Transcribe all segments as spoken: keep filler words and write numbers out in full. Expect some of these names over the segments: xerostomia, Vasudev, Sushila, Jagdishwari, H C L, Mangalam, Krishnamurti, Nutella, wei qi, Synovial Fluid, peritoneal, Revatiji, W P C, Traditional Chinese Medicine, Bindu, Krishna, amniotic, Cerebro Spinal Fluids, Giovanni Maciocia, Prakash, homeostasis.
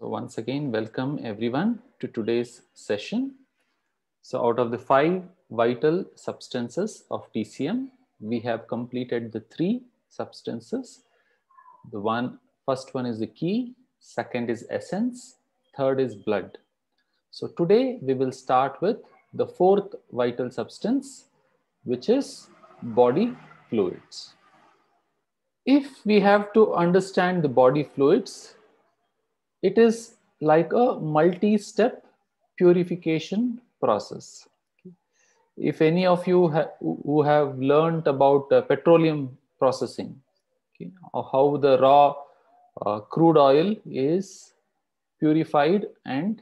So once again, welcome everyone to today's session. So out of the five vital substances of T C M, we have completed the three substances. The one, first one is the key, second is essence, third is blood. So today we will start with the fourth vital substance, which is body fluids. If we have to understand the body fluids, it is like a multi-step purification process. If any of you ha who have learned about uh, petroleum processing, okay, or how the raw uh, crude oil is purified and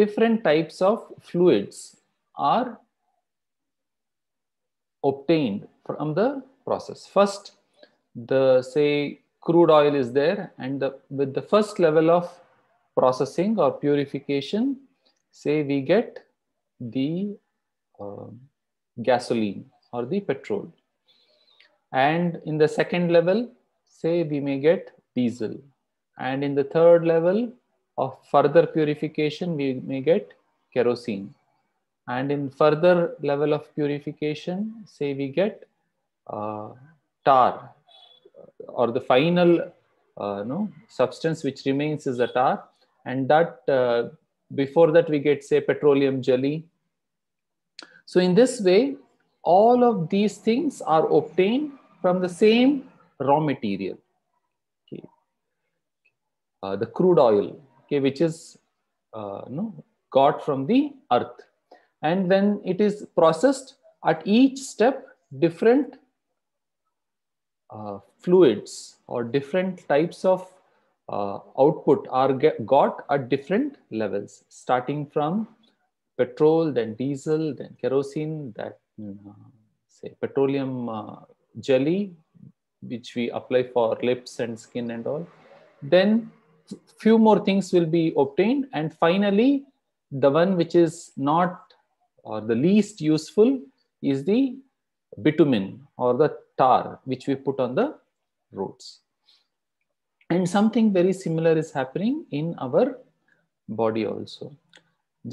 different types of fluids are obtained from the process. First, the say crude oil is there, and the, with the first level of processing or purification, say we get the uh, gasoline or the petrol, and in the second level, say we may get diesel, and in the third level of further purification, we may get kerosene, and in further level of purification, say we get uh, tar, or the final uh, no, substance which remains is the tar, and that uh, before that we get say petroleum jelly. So in this way, all of these things are obtained from the same raw material, okay. Uh, the crude oil, okay, which is uh, no, got from the earth, and when it is processed, at each step different Uh, fluids or different types of uh, output are get, got at different levels, starting from petrol, then diesel, then kerosene, that uh, say petroleum uh, jelly, which we apply for lips and skin and all. Then few more things will be obtained, and finally the one which is not or the least useful is the bitumen or the tar, which we put on the roads. And something very similar is happening in our body also.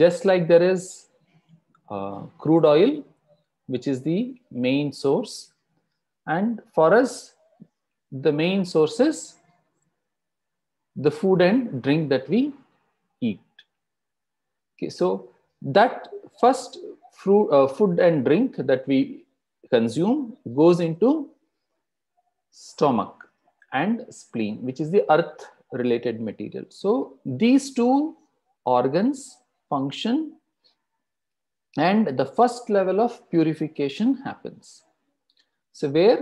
Just like there is uh, crude oil, which is the main source, and for us the main source is the food and drink that we eat. Okay, so that first fruit, uh, food and drink that we consume goes into stomach and spleen, which is the earth related material. So these two organs function, and the first level of purification happens, so where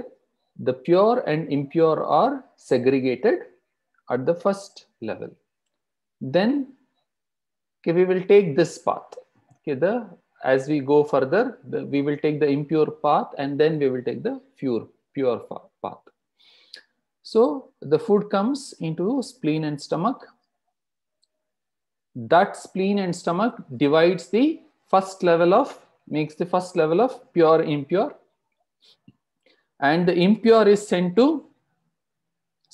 the pure and impure are segregated at the first level. Then okay, we will take this path, okay, the as we go further, the, we will take the impure path, and then we will take the pure, pure path. So the food comes into spleen and stomach. That spleen and stomach divides the first level of, makes the first level of pure, impure. And the impure is sent to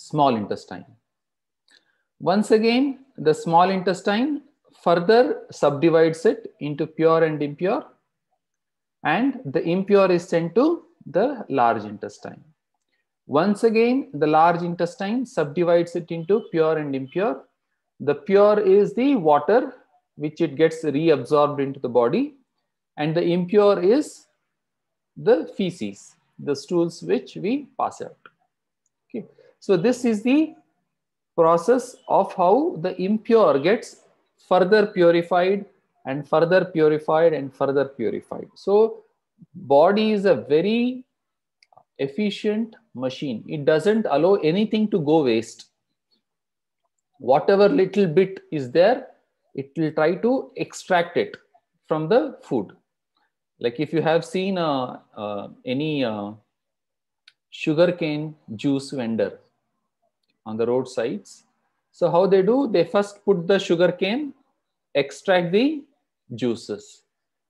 small intestine. Once again, the small intestine further subdivides it into pure and impure, and the impure is sent to the large intestine. Once again, the large intestine subdivides it into pure and impure. The pure is the water which it gets reabsorbed into the body, and the impure is the feces, the stools which we pass out. Okay. So this is the process of how the impure gets further purified and further purified and further purified. So body is a very efficient machine. It doesn't allow anything to go waste. Whatever little bit is there, it will try to extract it from the food. Like if you have seen uh, uh, any uh, sugarcane juice vendor on the roadsides, so how they do, they first put the sugar cane, extract the juices,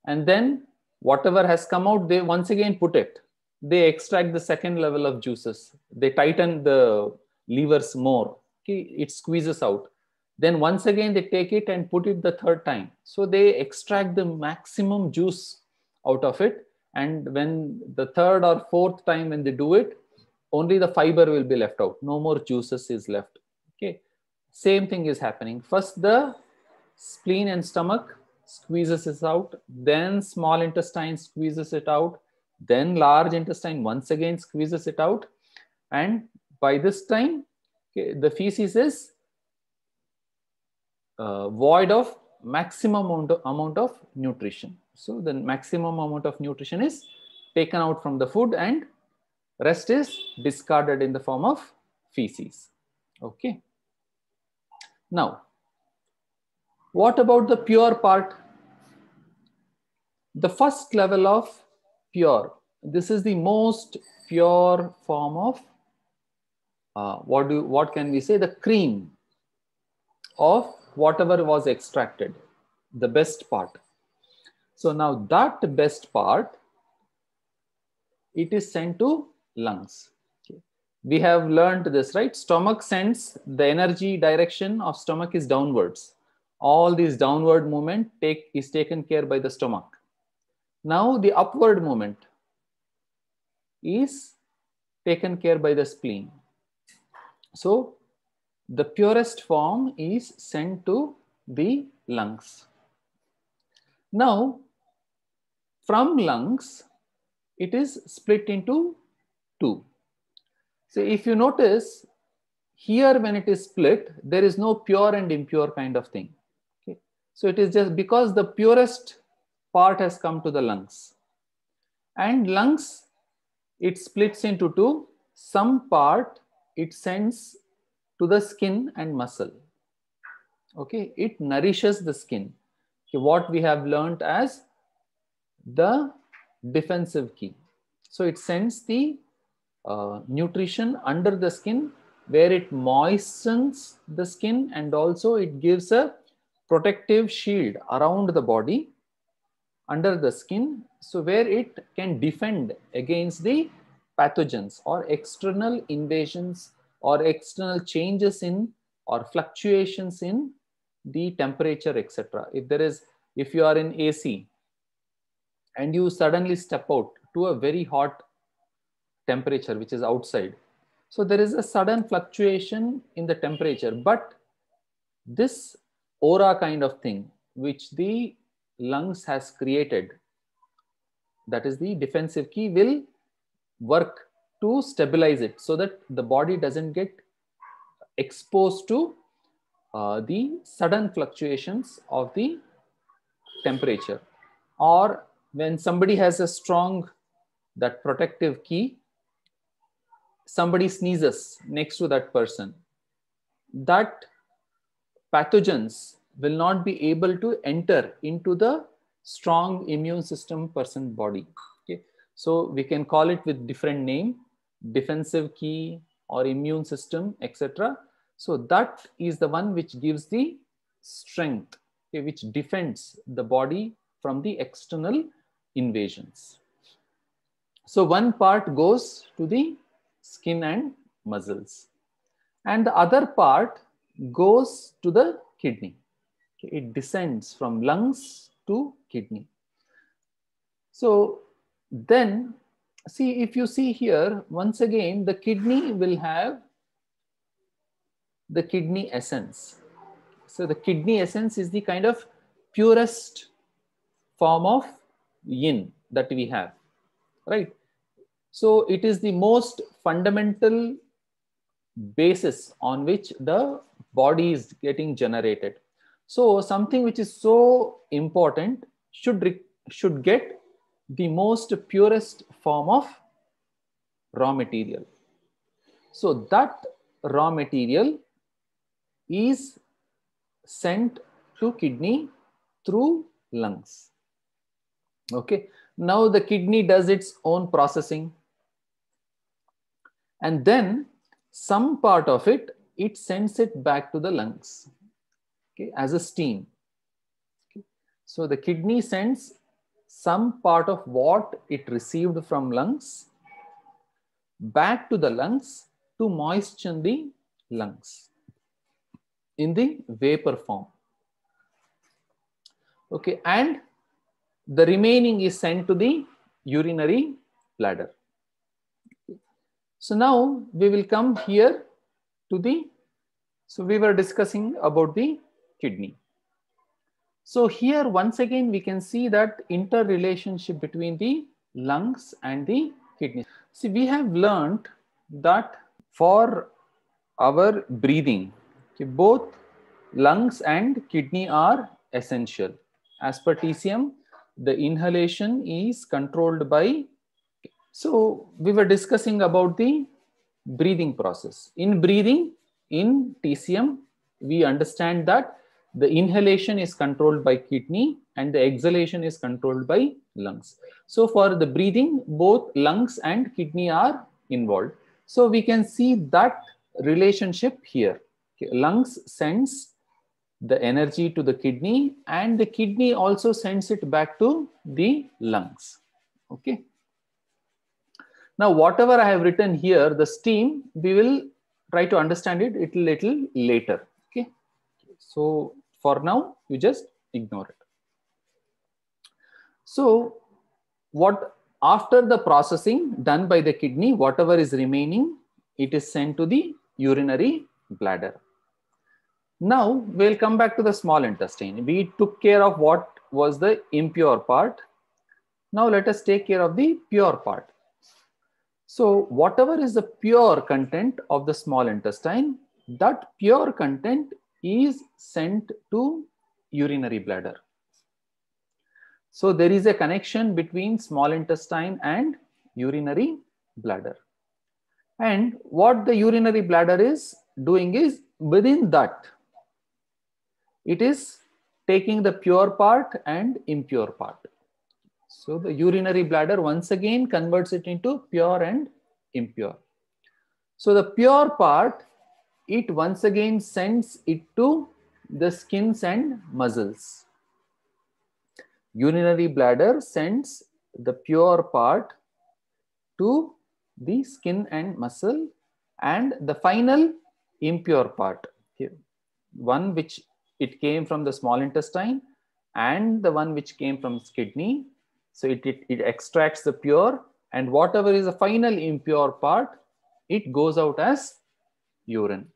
and then whatever has come out, they once again put it. They extract the second level of juices. They tighten the levers more. Okay, it squeezes out. Then once again, they take it and put it the third time. So they extract the maximum juice out of it. And when the third or fourth time when they do it, only the fiber will be left out. No more juices is left. Okay. Same thing is happening. First, the spleen and stomach squeezes it out. Then small intestine squeezes it out. Then large intestine once again squeezes it out. And by this time, okay, the feces is uh, void of maximum amount of, amount of nutrition. So the maximum amount of nutrition is taken out from the food and rest is discarded in the form of feces. Okay. Now, what about the pure part? The first level of pure. This is the most pure form of uh, what do what can we say? The cream of whatever was extracted, the best part. So now that best part, it is sent to lungs. Okay. We have learned this, right? Stomach sends the energy direction of stomach is downwards. All this downward movement take is taken care by the stomach. Now the upward movement is taken care by the spleen. So the purest form is sent to the lungs. Now, from lungs, it is split into two. So if you notice, here when it is split, there is no pure and impure kind of thing. Okay? So it is just because the purest part has come to the lungs. And lungs, it splits into two. Some part, it sends to the skin and muscle. Okay, it nourishes the skin. Okay, what we have learned as the defensive key. So it sends the uh, nutrition under the skin, where it moistens the skin and also it gives a protective shield around the body, under the skin, so where it can defend against the pathogens or external invasions or external changes in or fluctuations in the temperature, et cetera. If there is, if you are in A C and you suddenly step out to a very hot temperature, which is outside. So there is a sudden fluctuation in the temperature, but this aura kind of thing, which the lungs has created, that is the defensive key, will work to stabilize it so that the body doesn't get exposed to uh, the sudden fluctuations of the temperature. Or when somebody has a strong, that protective key, somebody sneezes next to that person, that pathogens will not be able to enter into the strong immune system person body. Okay? So we can call it with different name, defensive key or immune system, et cetera. So that is the one which gives the strength, okay, which defends the body from the external invasions. So one part goes to the skin and muscles, and the other part goes to the kidney. Okay, it descends from lungs to kidney. So then, see, if you see here, once again, the kidney will have the kidney essence. So the kidney essence is the kind of purest form of yin that we have, right? So it is the most fundamental basis on which the body is getting generated. So something which is so important should, should get the most purest form of raw material. So that raw material is sent to kidney through lungs. Okay. Now the kidney does its own processing. And then some part of it, it sends it back to the lungs, okay, as a steam. Okay. So the kidney sends some part of what it received from lungs back to the lungs to moisten the lungs. in the vapor form. Okay, and the remaining is sent to the urinary bladder. So now we will come here to the, so we were discussing about the kidney. So here once again we can see that interrelationship between the lungs and the kidney. See, we have learnt that for our breathing, okay, both lungs and kidney are essential. As per T C M, the inhalation is controlled by, so we were discussing about the breathing process. In breathing, in T C M, we understand that the inhalation is controlled by kidney and the exhalation is controlled by lungs. So for the breathing, both lungs and kidney are involved. So we can see that relationship here. Okay, lungs sends the energy to the kidney and the kidney also sends it back to the lungs. Okay. Now, whatever I have written here, the steam, we will try to understand it a little later. Okay. So for now, you just ignore it. So what after the processing done by the kidney, whatever is remaining, it is sent to the urinary bladder. Now we'll come back to the small intestine. We took care of what was the impure part. Now let us take care of the pure part. So whatever is the pure content of the small intestine, that pure content is sent to urinary bladder. So there is a connection between small intestine and urinary bladder. And what the urinary bladder is doing is, within that, it is taking the pure part and impure part. So the urinary bladder once again converts it into pure and impure. So the pure part, it once again sends it to the skins and muscles. Urinary bladder sends the pure part to the skin and muscle, and the final impure part, okay, one which it came from the small intestine and the one which came from kidney. So it, it, it extracts the pure, and whatever is the final impure part, it goes out as urine.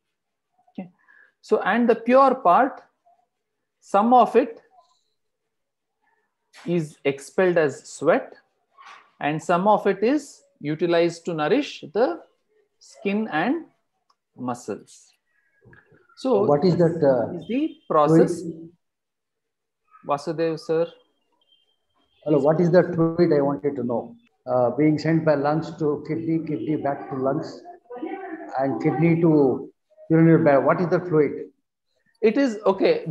Okay. So, and the pure part, some of it is expelled as sweat and some of it is utilized to nourish the skin and muscles. So what is that uh, is the process? Fluid? Vasudev sir, hello. What is the fluid? I wanted to know. Uh, being sent by lungs to kidney, kidney back to lungs, and kidney to urinary bladder. What is the fluid? It is okay.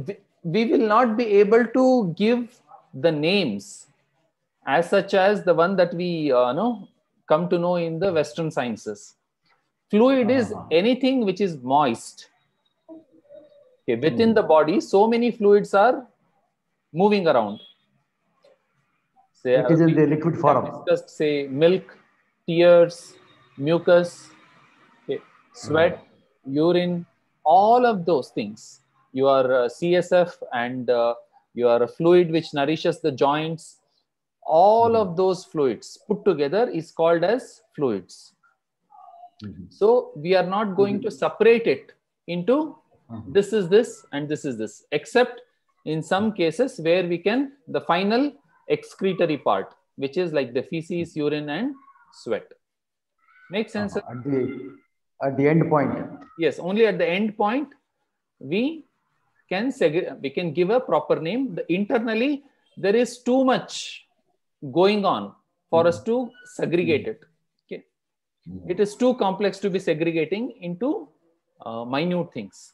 We will not be able to give the names as such as the one that we uh, know come to know in the Western sciences. Fluid is anything which is moist. Okay, within mm. the body, so many fluids are moving around. Say, it is in the liquid form. Discussed, say, milk, tears, mucus, okay, sweat, mm. urine, all of those things. Your uh, C S F and uh, your fluid which nourishes the joints, all mm. of those fluids put together is called as fluids. So we are not going to separate it into this is this and this is this, except in some cases where we can, the final excretory part, which is like the feces, urine and sweat. Makes sense? Uh-huh. At the, at the end point. Yes, only at the end point we can segregate, we can give a proper name. The internally, there is too much going on for mm-hmm. us to segregate mm-hmm. it. It is too complex to be segregating into uh, minute things.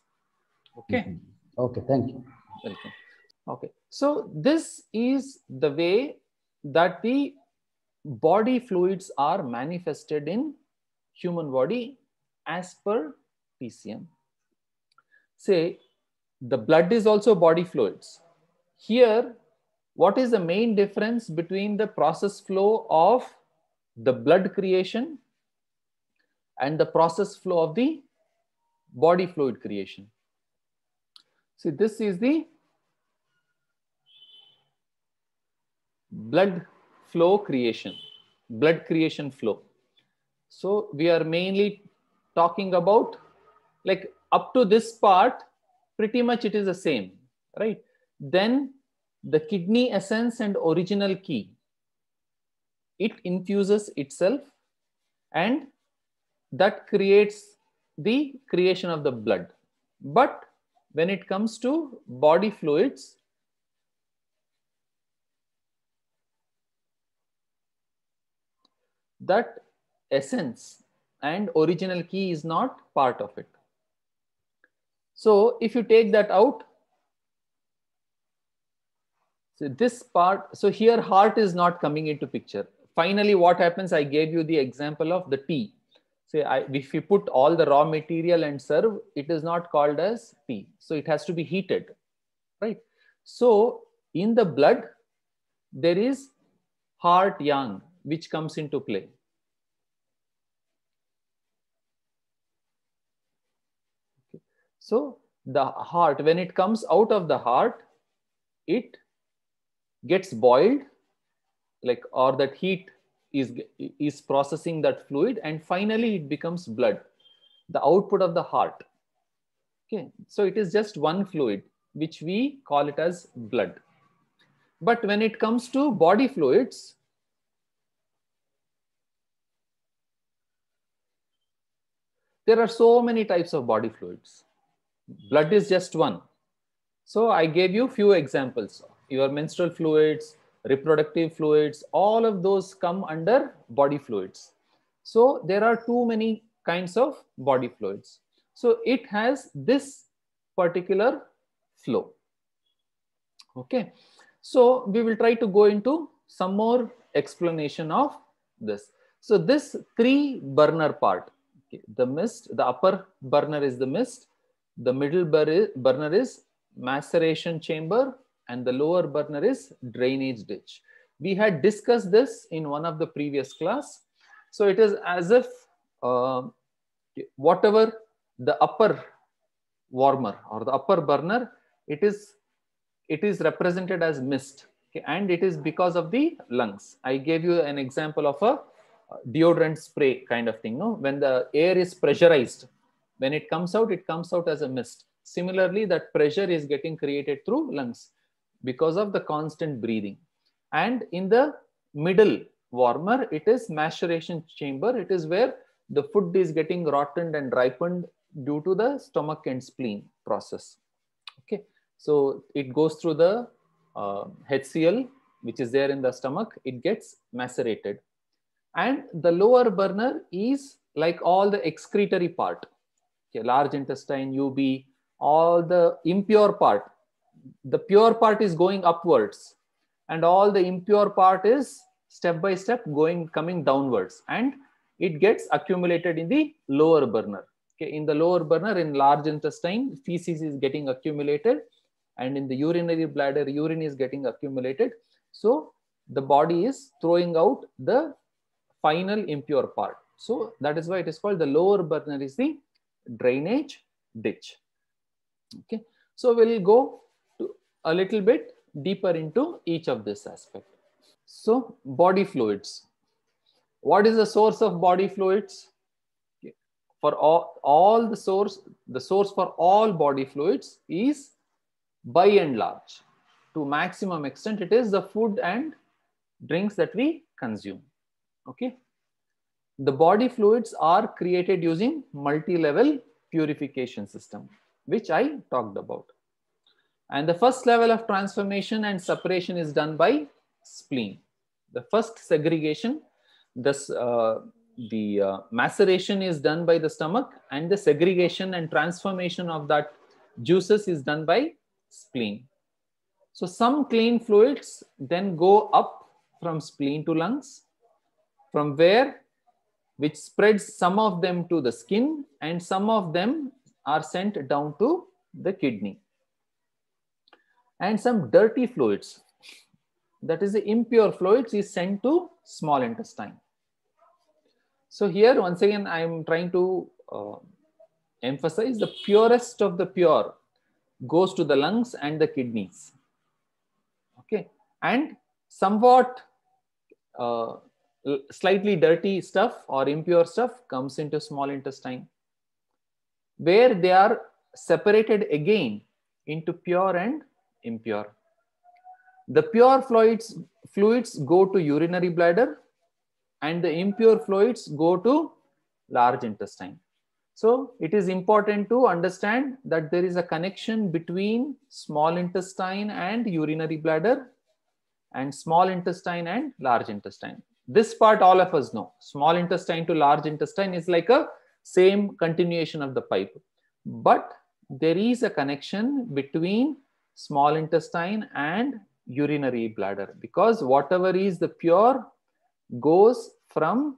Okay. Mm-hmm. Okay. Thank you. Welcome. Okay. So this is the way that the body fluids are manifested in human body as per T C M. Say the blood is also body fluids. Here, what is the main difference between the process flow of the blood creation and the process flow of the body fluid creation? See, this is the blood flow creation, blood creation flow. So we are mainly talking about, like, up to this part, pretty much it is the same, right? Then the kidney essence and original key, it infuses itself and that creates the creation of the blood. But when it comes to body fluids, that essence and original key is not part of it. So if you take that out, so this part, so here heart is not coming into picture. Finally, what happens? I gave you the example of the tea. So I, if you put all the raw material and serve, it is not called as tea. So it has to be heated, right? So in the blood, there is heart yang, which comes into play. Okay. So the heart, when it comes out of the heart, it gets boiled, like, or that heat is, is processing that fluid, and finally it becomes blood, the output of the heart. Okay, so it is just one fluid, which we call it as blood. But when it comes to body fluids, there are so many types of body fluids. Blood is just one. So I gave you few examples. Your menstrual fluids, reproductive fluids, all of those come under body fluids. So there are too many kinds of body fluids. So it has this particular flow. Okay. So we will try to go into some more explanation of this. So this three burner part, okay, the mist, the upper burner is the mist, the middle burner is maceration chamber, and the lower burner is drainage ditch. We had discussed this in one of the previous class. So it is as if uh, whatever the upper warmer or the upper burner, it is, it is represented as mist. Okay? And it is because of the lungs. I gave you an example of a deodorant spray kind of thing. No? When the air is pressurized, when it comes out, it comes out as a mist. Similarly, that pressure is getting created through lungs, because of the constant breathing. And in the middle warmer, it is maceration chamber. It is where the food is getting rottened and ripened due to the stomach and spleen process. Okay, so it goes through the uh, H C L, which is there in the stomach. It gets macerated. And the lower burner is like all the excretory part, okay, large intestine, U B, all the impure part. The pure part is going upwards, and all the impure part is step by step going, coming downwards, and it gets accumulated in the lower burner. Okay, in the lower burner, in large intestine, feces is getting accumulated, and in the urinary bladder, urine is getting accumulated. So the body is throwing out the final impure part. So that is why it is called the lower burner is the drainage ditch. Okay, so we'll go a little bit deeper into each of this aspect. So body fluids. What is the source of body fluids? For all, all the source, the source for all body fluids is, by and large, to maximum extent, it is the food and drinks that we consume. Okay. The body fluids are created using multi-level purification system, which I talked about. And the first level of transformation and separation is done by spleen. The first segregation, this, uh, the uh, maceration is done by the stomach, and the segregation and transformation of that juices is done by spleen. So some clean fluids then go up from spleen to lungs, from where, which spreads some of them to the skin, and some of them are sent down to the kidney. And some dirty fluids, that is the impure fluids, is sent to small intestine. So here, once again, I am trying to uh, emphasize the purest of the pure. goes to the lungs and the kidneys. Okay, and somewhat uh, slightly dirty stuff or impure stuff comes into small intestine, where they are separated again into pure and impure. The pure fluids fluids go to urinary bladder, and the impure fluids go to large intestine. So it is important to understand that there is a connection between small intestine and urinary bladder, and small intestine and large intestine. This part all of us know. Small intestine to large intestine is like a same continuation of the pipe. But there is a connection between small intestine and urinary bladder, because whatever is the pure goes from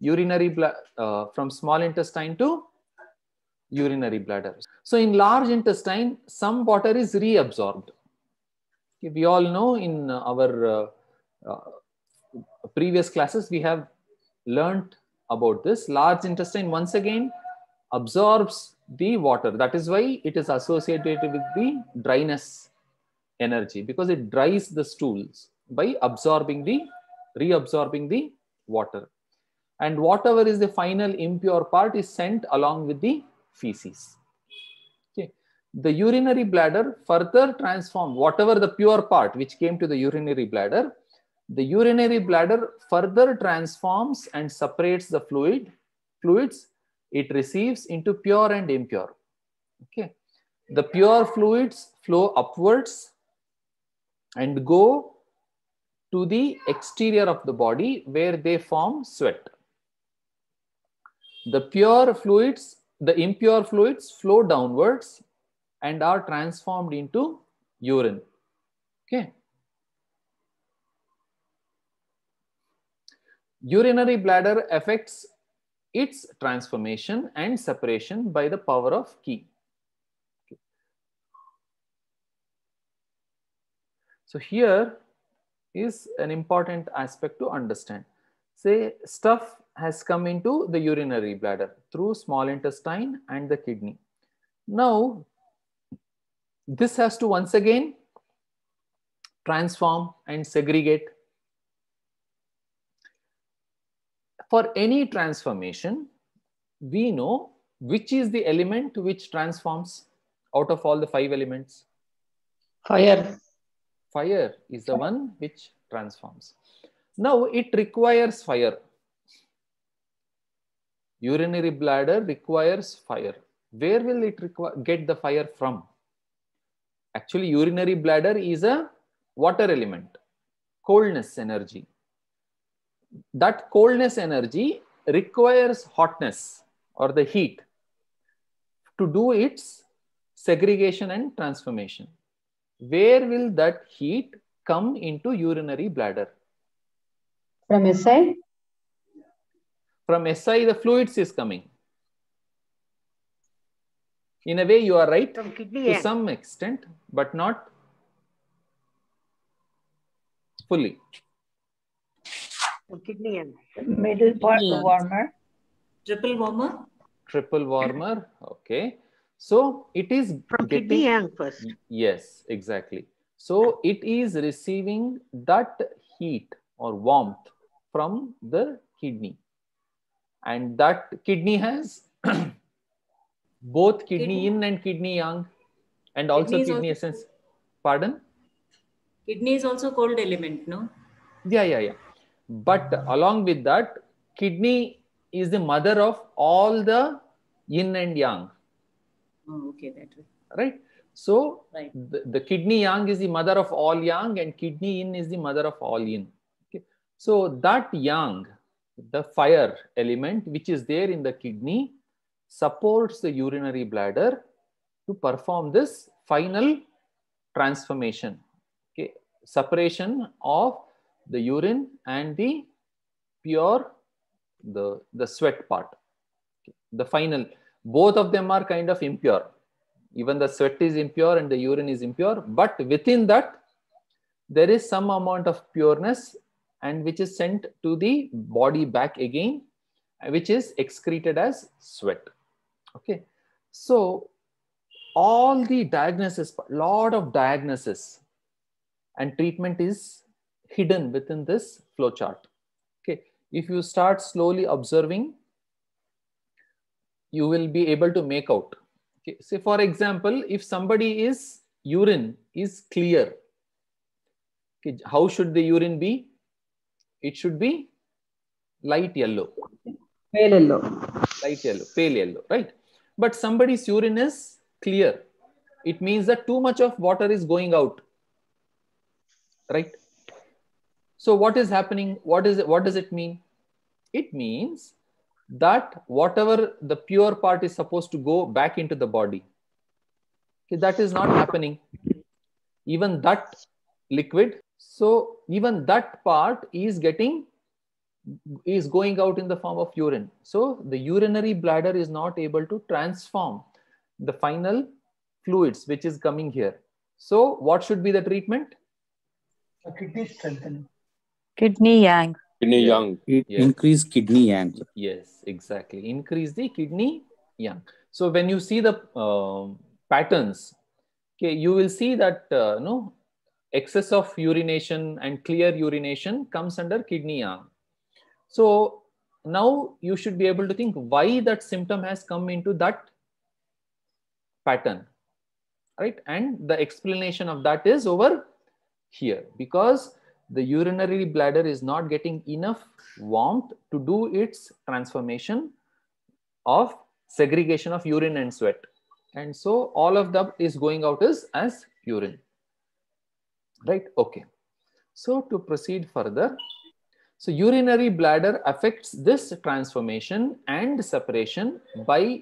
urinary uh, from small intestine to urinary bladder. So in large intestine, some water is reabsorbed. Okay, we all know in our uh, uh, previous classes we have learnt about this. Large intestine once again absorbs the water. That is why it is associated with the dryness energy, because it dries the stools by absorbing the reabsorbing the water, and whatever is the final impure part is sent along with the feces. Okay, the urinary bladder further transforms whatever the pure part which came to the urinary bladder. The urinary bladder further transforms and separates the fluid fluids it receives into pure and impure. Okay, the pure fluids flow upwards and go to the exterior of the body, where they form sweat. The pure fluids, the impure fluids flow downwards and are transformed into urine. Okay. Urinary bladder affects its transformation and separation by the power of qi. Okay. So here is an important aspect to understand. Say stuff has come into the urinary bladder through small intestine and the kidney. Now, this has to once again transform and segregate. For any transformation, we know which is the element which transforms out of all the five elements. Fire. Fire is the one which transforms. Now it requires fire. Urinary bladder requires fire. Where will it get the fire from? Actually, urinary bladder is a water element, coldness energy. That coldness energy requires hotness or the heat to do its segregation and transformation. Where will that heat come into urinary bladder? From S I? From S I, the fluids is coming. In a way, you are right from kidney, to yeah. some extent, but not fully. From kidney end. Middle part, the warmer. Triple warmer. Triple warmer. Okay. So it is from getting, kidney end first. Yes, exactly. So it is receiving that heat or warmth from the kidney, and that kidney has both kidney, kidney in and kidney yang, and also kidney, kidney also, essence. Pardon? Kidney is also cold element, no? Yeah, yeah, yeah. But along with that, kidney is the mother of all the yin and yang. Oh, okay, that way. Right. So right. The, the kidney yang is the mother of all yang, and kidney yin is the mother of all yin. Okay. So that yang, the fire element which is there in the kidney, supports the urinary bladder to perform this final transformation. Okay. Separation of the urine and the pure, the, the sweat part. Okay. The final. Both of them are kind of impure. Even the sweat is impure and the urine is impure. But within that, there is some amount of pureness, and which is sent to the body back again, which is excreted as sweat. Okay. So all the diagnosis, lot of diagnosis and treatment is hidden within this flowchart. Okay, if you start slowly observing, you will be able to make out. Okay, say for example, if somebody is urine is clear, okay, how should the urine be? It should be light yellow. Pale yellow. Light yellow, pale yellow, right? But somebody's urine is clear. It means that too much of water is going out, right? So what is happening? What is it? What does it mean? It means that whatever the pure part is supposed to go back into the body, okay, that is not happening. Even that liquid, so even that part is getting is going out in the form of urine. So the urinary bladder is not able to transform the final fluids which is coming here. So what should be the treatment? A kidney strengthening. Kidney yang. Kidney yang. Yes. Increase kidney yang. Yes, exactly. Increase the kidney yang. So when you see the uh, patterns, okay, you will see that uh, no excess of urination and clear urination comes under kidney yang. So now you should be able to think why that symptom has come into that pattern, right? And the explanation of that is over here, because the urinary bladder is not getting enough warmth to do its transformation of segregation of urine and sweat. And so all of that is going out as, as urine, right? Okay. So to proceed further, so urinary bladder affects this transformation and separation by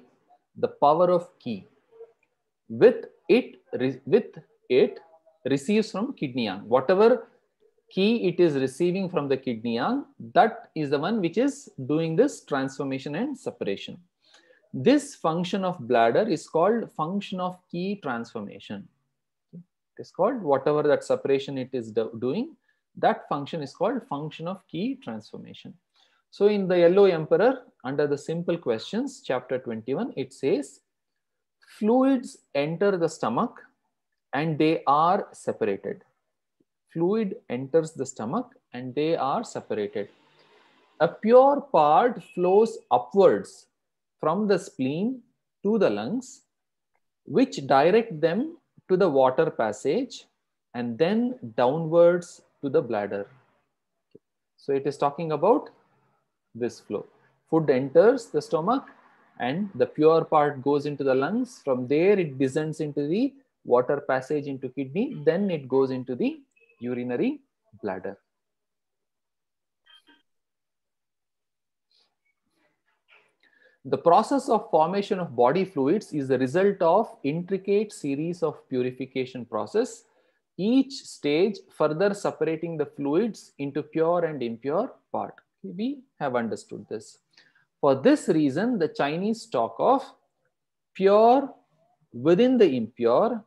the power of qi. With it, with it receives from kidney yang. Whatever qi it is receiving from the kidney yang, that is the one which is doing this transformation and separation. This function of bladder is called function of qi transformation. It is called whatever that separation it is do doing. That function is called function of qi transformation. So in the Yellow Emperor, under the simple questions, chapter twenty-one, it says, fluids enter the stomach and they are separated. Fluid enters the stomach and they are separated. A pure part flows upwards from the spleen to the lungs, which direct them to the water passage and then downwards to the bladder. So it is talking about this flow. Food enters the stomach and the pure part goes into the lungs. From there it descends into the water passage into kidney, then it goes into the urinary bladder. The process of formation of body fluids is the result of intricate series of purification process, each stage further separating the fluids into pure and impure part. We have understood this. For this reason, the Chinese talk of pure within the impure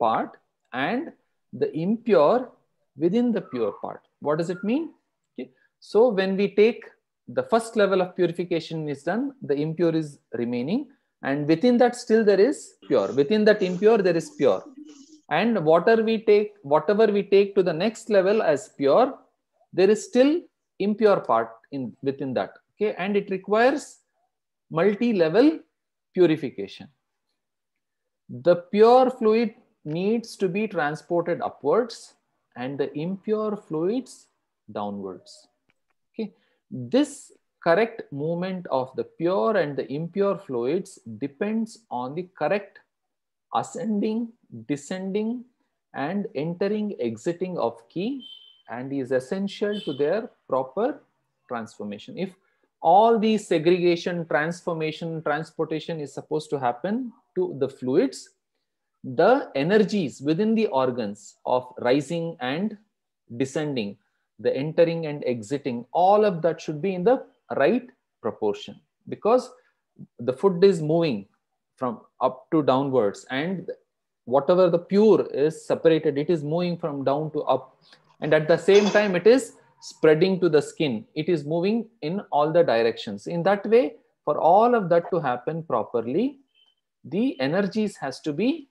part and the impure within the pure part. What does it mean? Okay. So when we take the first level of purification is done, the impure is remaining, and within that still there is pure. Within that impure, there is pure. And water we take, whatever we take to the next level as pure, there is still impure part in within that. Okay, and it requires multi-level purification. The pure fluid needs to be transported upwards, and the impure fluids downwards. Okay, this correct movement of the pure and the impure fluids depends on the correct ascending, descending, and entering, exiting of qi, and is essential to their proper transformation. If all the segregation, transformation, transportation is supposed to happen to the fluids, the energies within the organs of rising and descending, the entering and exiting, all of that should be in the right proportion, because the food is moving from up to downwards, and whatever the pure is separated, it is moving from down to up, and at the same time it is spreading to the skin. It is moving in all the directions. In that way, for all of that to happen properly, the energies has to be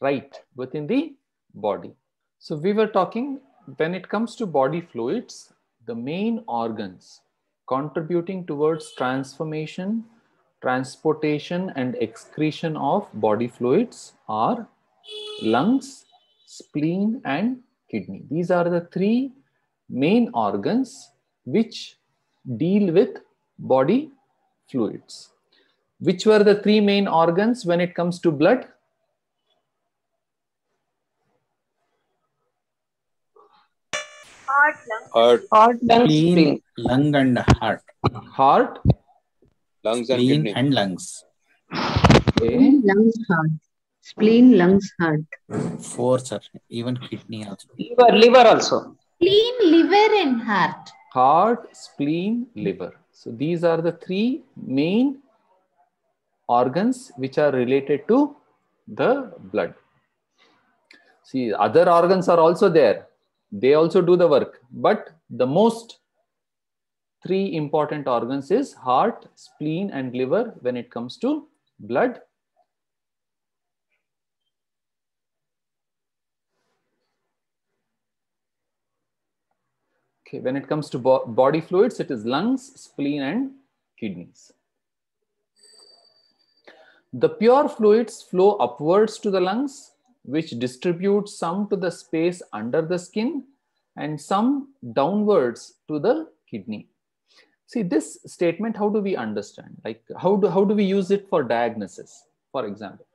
right within the body. So we were talking, when it comes to body fluids, the main organs contributing towards transformation, transportation and excretion of body fluids are lungs, spleen and kidney. These are the three main organs which deal with body fluids. Which were the three main organs when it comes to blood? Heart, lungs, heart, spleen, lung and heart. Heart, lungs and kidney. And lungs. Okay. Spleen, lungs, heart. Spleen, lungs, heart. Four, sir. Even kidney also. Liver, liver also. Spleen, liver and heart. Heart, spleen, liver. So these are the three main organs which are related to the blood. See, other organs are also there. They also do the work, but the most three important organs is heart, spleen and liver when it comes to blood. Okay, when it comes to bo- body fluids, it is lungs, spleen and kidneys. The pure fluids flow upwards to the lungs, which distributes some to the space under the skin and some downwards to the kidney. See, this statement, how do we understand? Like, how do, how do we use it for diagnosis, for example?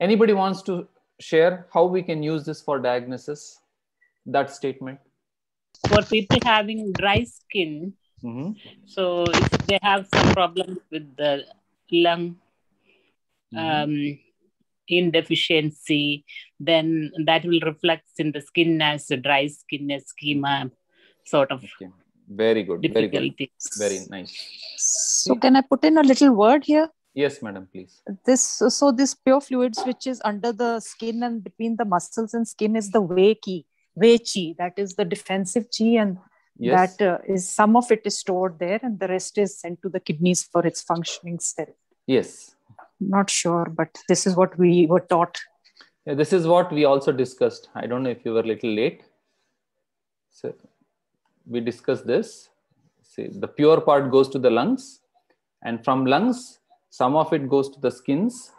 Anybody wants to share how we can use this for diagnosis, that statement? For people having dry skin, mm-hmm. so if they have some problems with the lung, mm-hmm. um, indeficiency, then that will reflect in the skin as a dry skin eschema sort of. Okay. Very good. Very good. Very nice. So can I put in a little word here? Yes, madam, please. This, so this pure fluids, which is under the skin and between the muscles and skin, is the wei qi, wei qi, that is the defensive qi, and yes. that uh, is some of it is stored there and the rest is sent to the kidneys for its functioning cell. Yes. Not sure, but this is what we were taught. Yeah, this is what we also discussed. I don't know if you were a little late. So we discussed this. See, the pure part goes to the lungs, and from lungs, some of it goes to the skins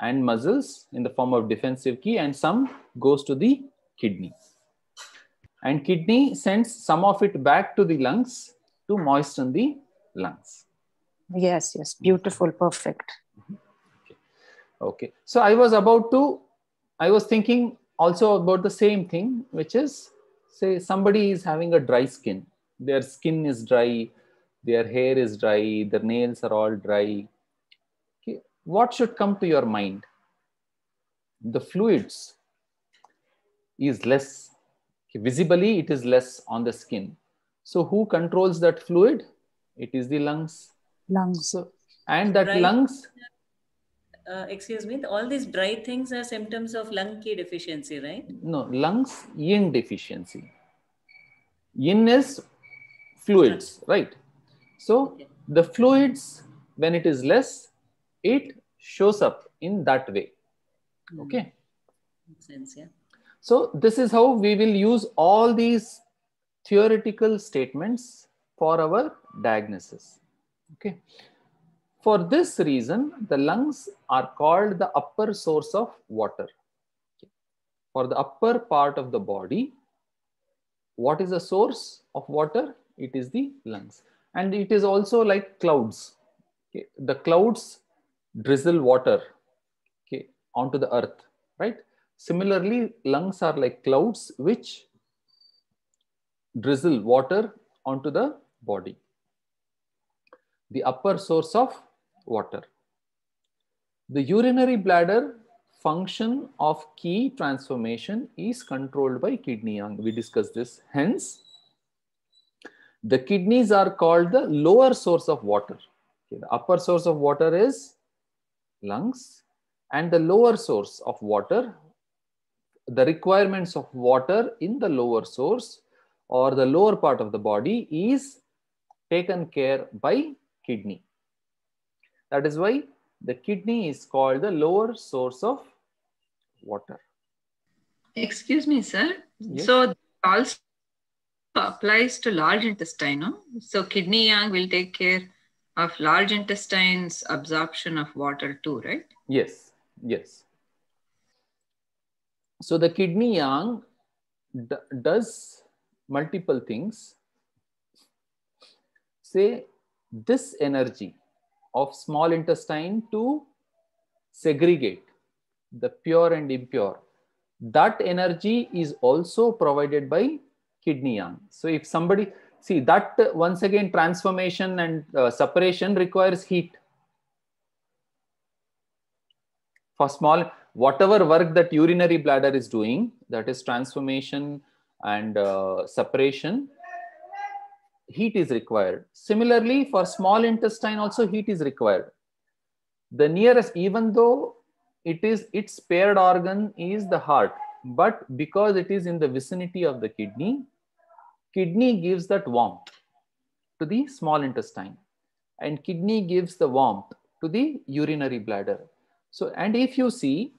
and muscles in the form of defensive qi, and some goes to the kidney. And kidney sends some of it back to the lungs to moisten the lungs. Yes, yes. Beautiful. Perfect. Okay, so I was about to, I was thinking also about the same thing, which is, say somebody is having a dry skin, their skin is dry, their hair is dry, their nails are all dry. Okay. What should come to your mind? The fluids is less, okay, visibly it is less on the skin. So who controls that fluid? It is the lungs. Lungs. So, and that right. lungs... Uh, excuse me, all these dry things are symptoms of lung qi deficiency, right? No, lungs yin deficiency. Yin is fluids, right? So okay. the fluids, when it is less, it shows up in that way. Okay. Makes sense, yeah. So this is how we will use all these theoretical statements for our diagnosis. Okay. For this reason, the lungs are called the upper source of water. For the upper part of the body, what is the source of water? It is the lungs. And it is also like clouds. Okay. The clouds drizzle water okay, onto the earth, right? Similarly, lungs are like clouds which drizzle water onto the body. The upper source of water. The urinary bladder function of qi transformation is controlled by kidney yang. We discussed this. Hence, the kidneys are called the lower source of water. Okay, the upper source of water is lungs, and the lower source of water, the requirements of water in the lower source or the lower part of the body is taken care by kidney. That is why the kidney is called the lower source of water. Excuse me, sir. Yes? So also applies to large intestine, no? So kidney yang will take care of large intestine's absorption of water too, right? Yes, yes. So the kidney yang does multiple things. Say this energy of small intestine to segregate the pure and impure. That energy is also provided by kidney yang. So if somebody, see that uh, once again transformation and uh, separation requires heat. For small, whatever work that urinary bladder is doing, that is transformation and uh, separation, heat is required. Similarly, for small intestine also heat is required. The nearest, even though it is its paired organ is the heart, but because it is in the vicinity of the kidney, kidney gives that warmth to the small intestine and kidney gives the warmth to the urinary bladder. So, and if you see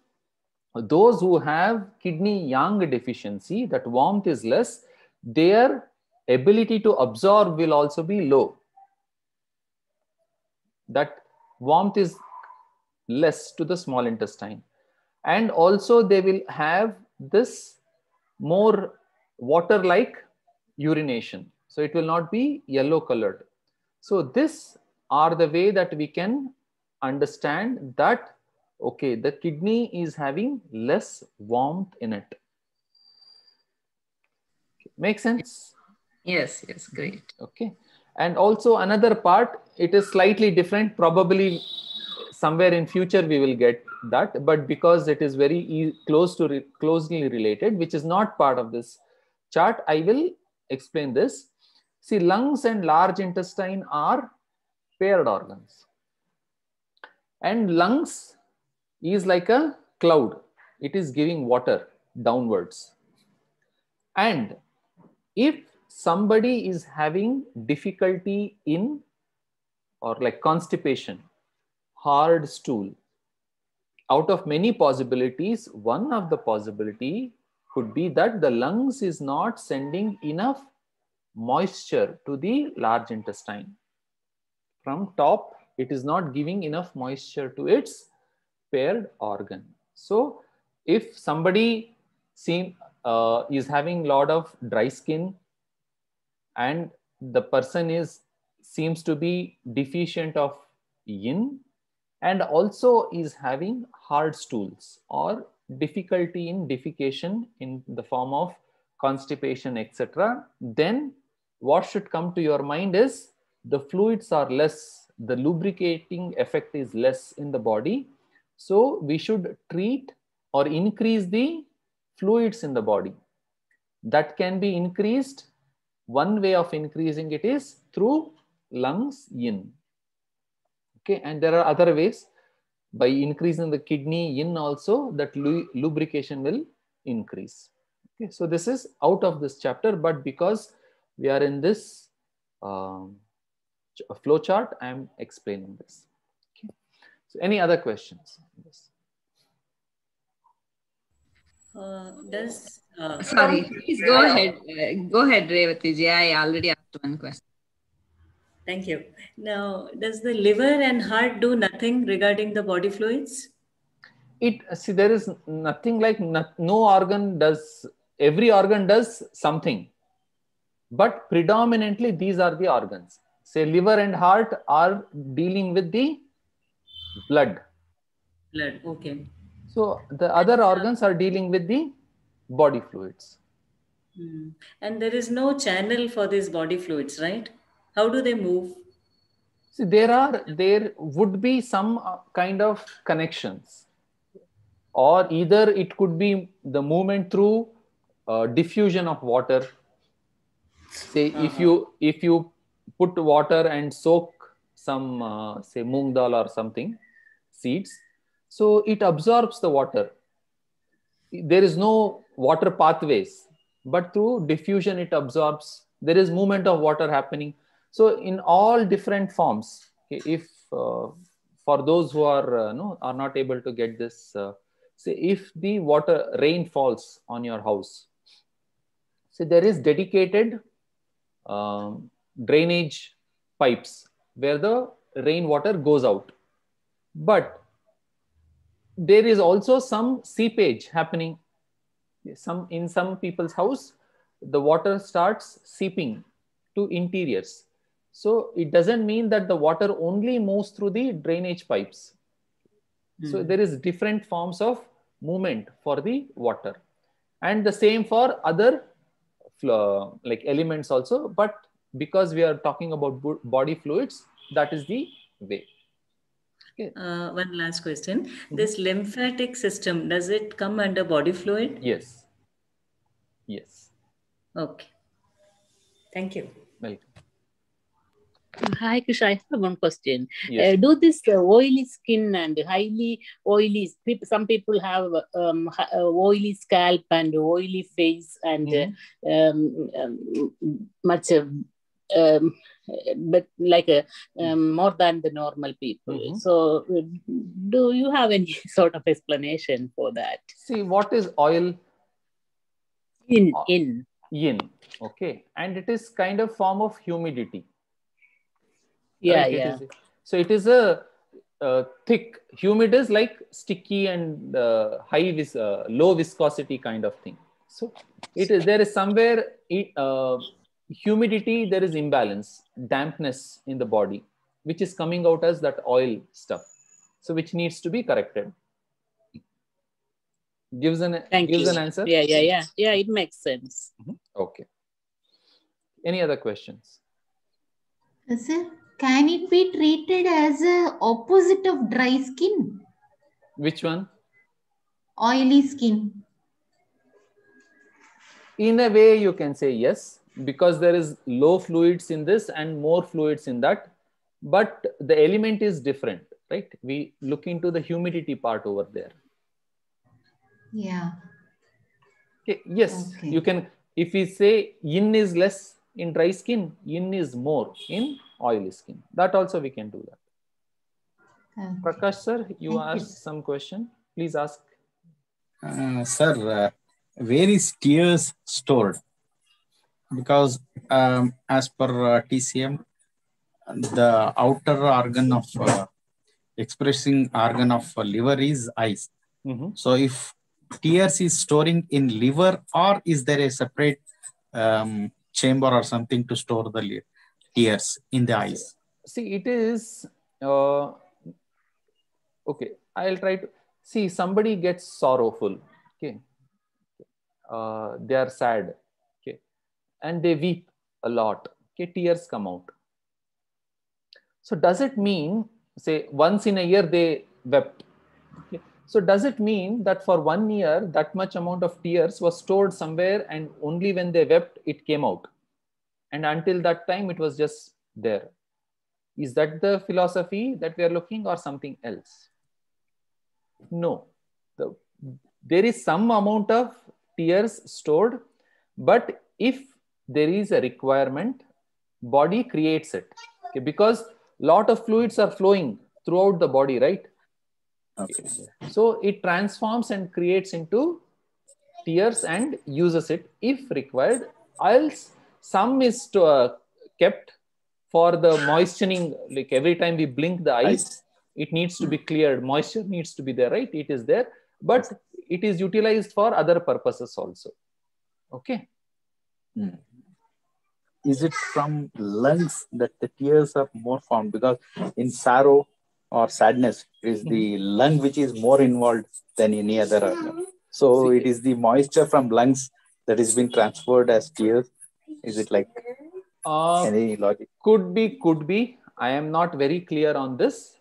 those who have kidney yang deficiency, that warmth is less, their ability to absorb will also be low. That warmth is less to the small intestine. And also they will have this more water-like urination. So it will not be yellow colored. So these are the way that we can understand that, okay, the kidney is having less warmth in it. Make sense? Yes, yes, great. Okay. And also another part, it is slightly different. Probably somewhere in future we will get that, but because it is very e close to re closely related, which is not part of this chart, I will explain this. See, lungs and large intestine are paired organs. And lungs is like a cloud. It is giving water downwards. And if somebody is having difficulty in, or like constipation, hard stool, out of many possibilities, one of the possibility could be that the lungs is not sending enough moisture to the large intestine. From top, it is not giving enough moisture to its paired organ. So if somebody seem, uh, is having a lot of dry skin and the person is seems to be deficient of yin and also is having hard stools or difficulty in defecation in the form of constipation, et cetera, then what should come to your mind is the fluids are less, the lubricating effect is less in the body. So we should treat or increase the fluids in the body. That can be increased. One way of increasing it is through lungs yin. Okay, and there are other ways. By increasing the kidney yin also, that lubrication will increase. Okay, so this is out of this chapter, but because we are in this um, flow chart, I am explaining this. So any other questions? Yes. Uh, does, uh, Sorry, please go ahead. Uh, go ahead, Revatiji. I already asked one question. Thank you. Now, does the liver and heart do nothing regarding the body fluids? It see, there is nothing like not, no organ does. Every organ does something, but predominantly these are the organs. Say, liver and heart are dealing with the blood. Blood, okay. So the other organs are dealing with the body fluids. Hmm. And there is no channel for these body fluids, right? How do they move? See, there are, there would be some kind of connections, or either it could be the movement through uh, diffusion of water. Say, uh-huh. if you, if you put water and soak some, uh, say, moong dal or something, seeds, so it absorbs the water. There is no water pathways, but through diffusion it absorbs. There is movement of water happening. So in all different forms, okay, if uh, for those who are uh, no are not able to get this, uh, say if the water rain falls on your house, so there is dedicated um, drainage pipes where the rainwater goes out, but there is also some seepage happening. Some in some people's house, the water starts seeping to interiors. So it doesn't mean that the water only moves through the drainage pipes. Mm. So there is different forms of movement for the water, and the same for other like elements also. But because we are talking about body fluids, that is the way. Okay. Uh, one last question. Mm-hmm. This lymphatic system, does it come under body fluid? Yes. Yes. Okay. Thank you. Welcome. Hi, Krishna. I have one question. Yes. Uh, do this uh, oily skin and highly oily, some people have um, oily scalp and oily face and mm-hmm. uh, um, um, much of um, but like a, um, more than the normal people. Mm-hmm. So do you have any sort of explanation for that? See, what is oil? Yin. O yin. Yin. Okay. And it is kind of form of humidity. Yeah, right? Yeah. It is, so it is a, a thick, humid is like sticky and uh, high, vis uh, low viscosity kind of thing. So it is, there is somewhere it, uh, humidity, there is imbalance, dampness in the body, which is coming out as that oil stuff. So which needs to be corrected. Gives an, gives an answer? Yeah, yeah, yeah. Yeah, it makes sense. Mm-hmm. Okay. Any other questions? Sir, can it be treated as a opposite of dry skin? Which one? Oily skin. In a way, you can say yes, because there is low fluids in this and more fluids in that, but the element is different, right? We look into the humidity part over there. Yeah. Okay. Yes, okay. You can, if we say yin is less in dry skin, yin is more in oily skin. That also we can do that. Okay. Prakash sir, you Thank asked you. some question. Please ask. Uh, sir, uh, where is tears stored? Because um, as per uh, T C M, the outer organ of uh, expressing organ of uh, liver is eyes. Mm-hmm. So if tears is storing in liver, or is there a separate um, chamber or something to store the tears in the eyes? See, it is, uh, okay, I'll try to, see, somebody gets sorrowful, okay, uh, they are sad, and they weep a lot, okay, tears come out. So does it mean, say once in a year they wept. Okay. So does it mean that for one year, that much amount of tears was stored somewhere and only when they wept, it came out. And until that time, it was just there. Is that the philosophy that we are looking or something else? No, the, there is some amount of tears stored, but if there is a requirement, body creates it, okay, because lot of fluids are flowing throughout the body, right? Okay. So it transforms and creates into tears and uses it if required. Else, some is to, uh, kept for the moistening, like every time we blink the eyes, it needs to be cleared. Moisture needs to be there, right? It is there, but it is utilized for other purposes also. Okay. Is it from lungs that the tears are more formed? Because in sorrow or sadness, it is the lung which is more involved than any other organ. So it is the moisture from lungs that is being transferred as tears. Is it like uh, any logic? Could be, could be. I am not very clear on this.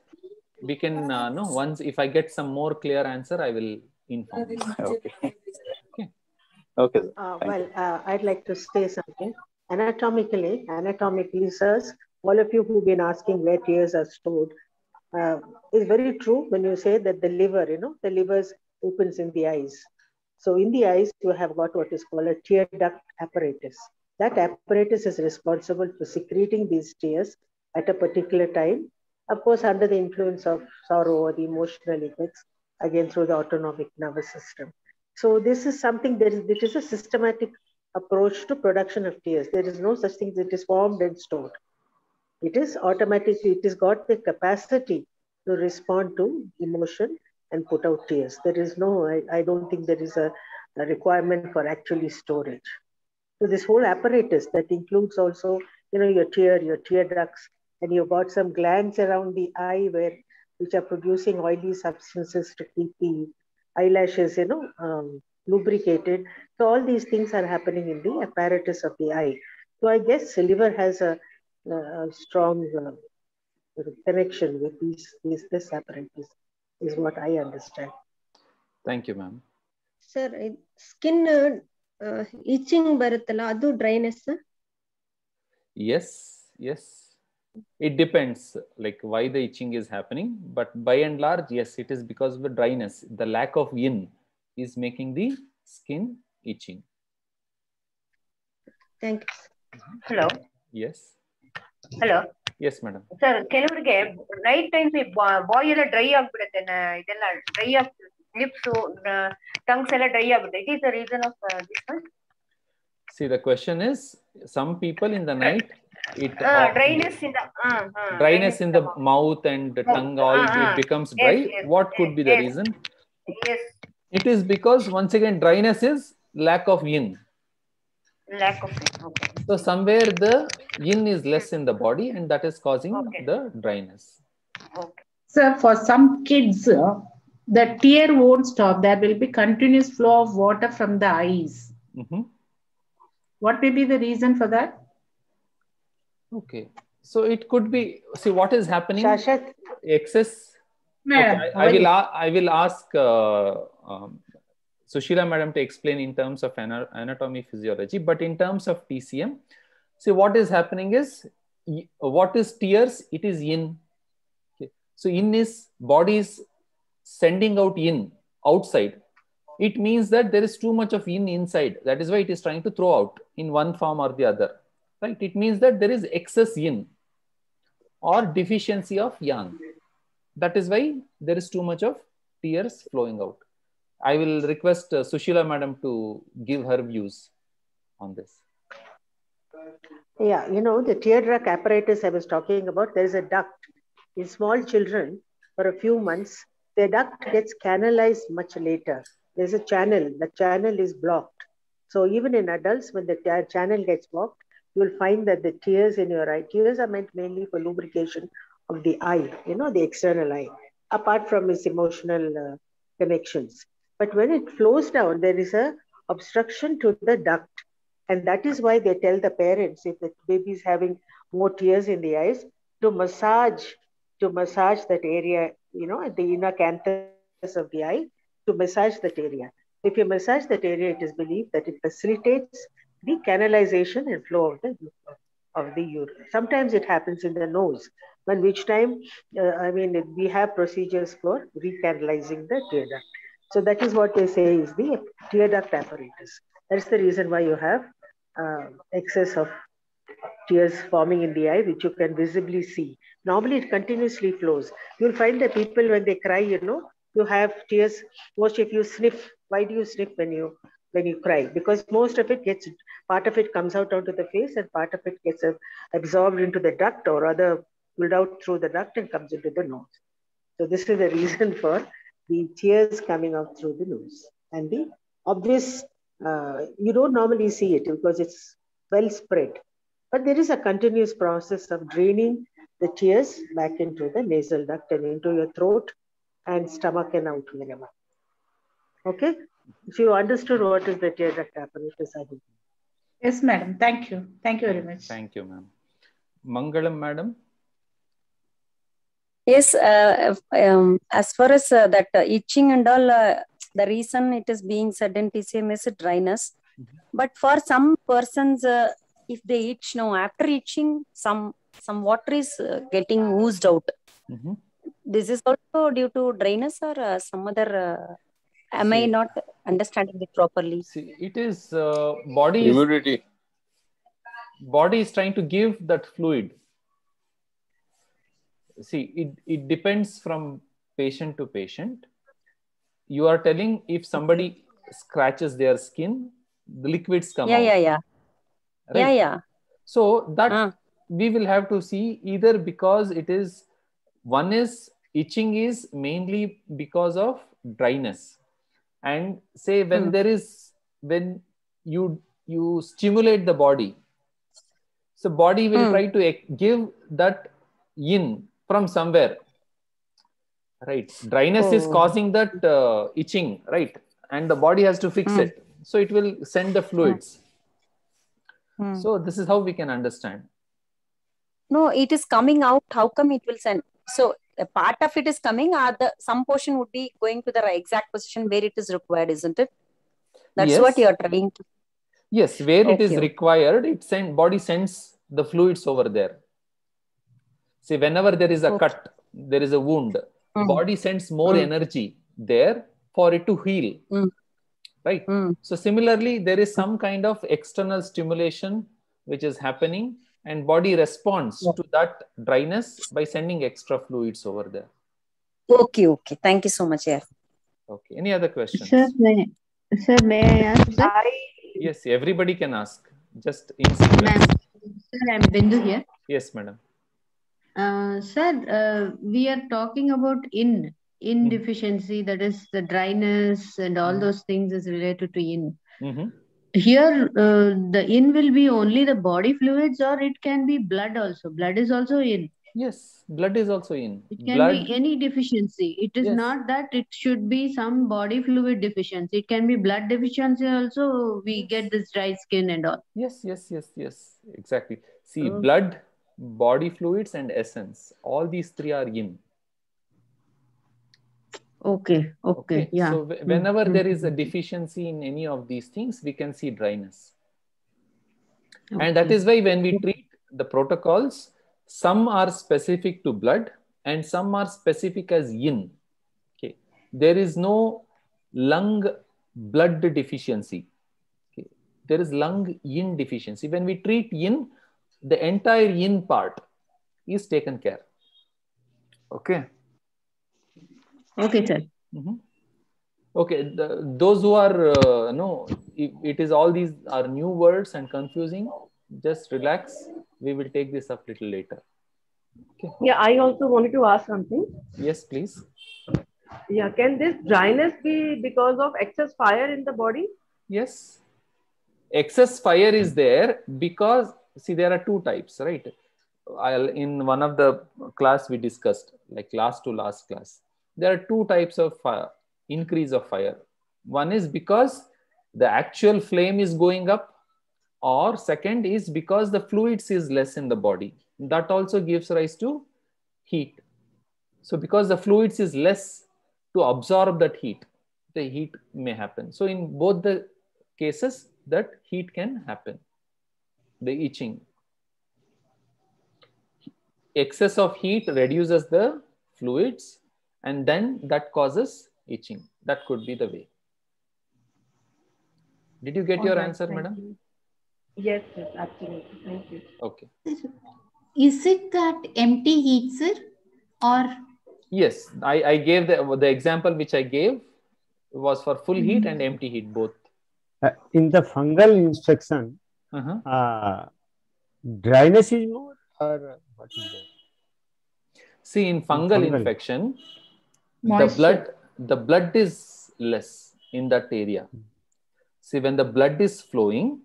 We can uh, no once if I get some more clear answer, I will inform you. Okay. Okay. Uh, well, uh, I'd like to say something. Anatomically, anatomically, sirs, all of you who've been asking where tears are stored, uh, is very true when you say that the liver, you know, the liver opens in the eyes. So in the eyes, you have got what is called a tear duct apparatus. That apparatus is responsible for secreting these tears at a particular time of course, under the influence of sorrow or the emotional effects, again, through the autonomic nervous system. So this is something that is, this is a systematic approach to production of tears. There is no such thing that is formed and stored. It is automatically, it has got the capacity to respond to emotion and put out tears. There is no, I, I don't think there is a, a requirement for actually storage. So this whole apparatus that includes also, you know, your tear, your tear ducts, and you've got some glands around the eye where, which are producing oily substances to keep the eyelashes, you know, um, lubricated. So all these things are happening in the apparatus of the eye. So I guess liver has a, a strong uh, connection with these, these, this apparatus, is what I understand. Thank you, ma'am. Sir, skin uh, uh, itching barutala, adu dryness, sir? Yes, yes. It depends like why the itching is happening, but by and large, yes, it is because of the dryness. The lack of yin is making the skin itching. Thanks. Hello. Yes. Hello. Yes, madam. Sir, right time boil a dry up, dry up lips, tongue dry up. It is the reason of this one. See, the question is, some people in the night, it uh, dryness in the uh, uh, dryness in the mouth and the tongue, all uh, uh, it becomes dry. Yes, yes, what could yes, be the yes. reason? Yes, it is because once again dryness is lack of yin. Lack of yin. Okay. So somewhere the yin is less in the body, and that is causing okay. the dryness. Okay. So for some kids, uh, the tear won't stop. There will be continuous flow of water from the eyes. Mm-hmm. What may be the reason for that? Okay, so it could be, see what is happening, Shashat. Excess, okay, I, I, will I will ask uh, um, Sushila madam to explain in terms of anatomy, physiology, but in terms of T C M, see what is happening is, what is tears, it is yin, okay. So yin is, body is sending out yin outside, it means that there is too much of yin inside, that is why it is trying to throw out in one form or the other. Right, it means that there is excess yin or deficiency of yang. That is why there is too much of tears flowing out. I will request uh, Sushila madam to give her views on this. Yeah, you know, the tear duct apparatus I was talking about, there is a duct. In small children, for a few months, the duct gets canalized much later. There's a channel, the channel is blocked. So even in adults, when the channel gets blocked, you'll find that the tears in your eye, tears are meant mainly for lubrication of the eye, you know, the external eye, apart from its emotional uh, connections. But when it flows down, there is a obstruction to the duct. And that is why they tell the parents, if the baby is having more tears in the eyes, to massage, to massage that area, you know, the inner canthus of the eye, to massage that area. If you massage that area, it is believed that it facilitates the canalization and flow of the, of the urine. Sometimes it happens in the nose, but which time, uh, I mean, we have procedures for recanalizing the tear duct. So that is what they say is the tear duct apparatus. That's the reason why you have uh, excess of tears forming in the eye, which you can visibly see. Normally it continuously flows. You'll find that people when they cry, you know, you have tears, most if you sniff, why do you sniff when you when you cry? Because most of it gets, part of it comes out onto the face and part of it gets absorbed into the duct or rather pulled out through the duct and comes into the nose. So this is the reason for the tears coming out through the nose. And the obvious, uh, you don't normally see it because it's well spread. But there is a continuous process of draining the tears back into the nasal duct and into your throat and stomach and out wherever. Okay? If you understood what is the tear duct apparatus, I think. Yes, madam. Thank you. Thank you very much. Thank you, ma'am. Mangalam, madam. Yes, uh, um, as far as uh, that uh, itching and all, uh, the reason it is being said in T C M is dryness. Mm-hmm. But for some persons, uh, if they itch, no, after itching, some, some water is uh, getting oozed out. Mm-hmm. This is also due to dryness or uh, some other... Uh, Am see, I not understanding it properly? See, it is uh, body. Humidity. Body is trying to give that fluid. see, it, it depends from patient to patient. You are telling if somebody scratches their skin, the liquids come yeah, out. Yeah, yeah, right? yeah. Yeah, So that uh. we will have to see either because it is, one is itching is mainly because of dryness. And say when hmm. there is, when you, you stimulate the body, so body will hmm. try to give that in from somewhere. Right, dryness oh. is causing that uh, itching, right? And the body has to fix mm. it. So it will send the fluids. Mm. So this is how we can understand. No, it is coming out. How come it will send? So a part of it is coming, or the some portion would be going to the exact position where it is required, isn't it? That's yes. what you are trying to. Yes, where okay. it is required, it send body sends the fluids over there. See, whenever there is a okay. cut, there is a wound. Mm. Body sends more mm. energy there for it to heal, mm. right? Mm. So similarly, there is some kind of external stimulation which is happening and body responds yeah. to that dryness by sending extra fluids over there. Okay, okay. Thank you so much, yeah. Okay. Any other questions? Sir, may, sir, may I ask? Sir? I... Yes, everybody can ask. Just in sequence. Sir, I'm Bindu here. Yes, madam. Uh, sir, uh, we are talking about in, in deficiency, that is the dryness and all those things is related to in. Mm-hmm. Here, uh, the in will be only the body fluids, or it can be blood also. Blood is also in. Yes, blood is also in. It can blood. be any deficiency. It is yes. not that it should be some body fluid deficiency. It can be blood deficiency also. We get this dry skin and all. Yes, yes, yes, yes. Exactly. See, oh. blood, body fluids and essence, all these three are yin. Okay, okay, okay. yeah. So whenever mm-hmm. there is a deficiency in any of these things, we can see dryness. Okay. And that is why when we treat the protocols, some are specific to blood and some are specific as yin. Okay. There is no lung blood deficiency. Okay. There is lung yin deficiency. When we treat yin, the entire yin part is taken care. Okay. Okay, sir. Mm-hmm. Okay. The, those who are, uh, no, it, it is all these are new words and confusing. Just relax. We will take this up a little later. Okay. Yeah, I also wanted to ask something. Yes, please. Yeah, can this dryness be because of excess fire in the body? Yes. Excess fire is there because... See, there are two types, right? I'll, in one of the class we discussed, like last to last class, there are two types of fire, increase of fire. One is because the actual flame is going up, or second is because the fluids is less in the body. That also gives rise to heat. So because the fluids is less to absorb that heat, the heat may happen. So in both the cases, that heat can happen. The itching. Excess of heat reduces the fluids and then that causes itching. That could be the way. Did you get All your right, answer, madam? You. Yes, yes, absolutely. Thank you. Okay. Is it that empty heat, sir? Or? Yes, I, I gave the, the example which I gave was for full mm-hmm. heat and empty heat, both. Uh, in the fungal infection, Uh-huh. Uh, dryness is more or what is it? See, in fungal, fungal. infection, Moisture. the blood the blood is less in that area. Mm. See, when the blood is flowing,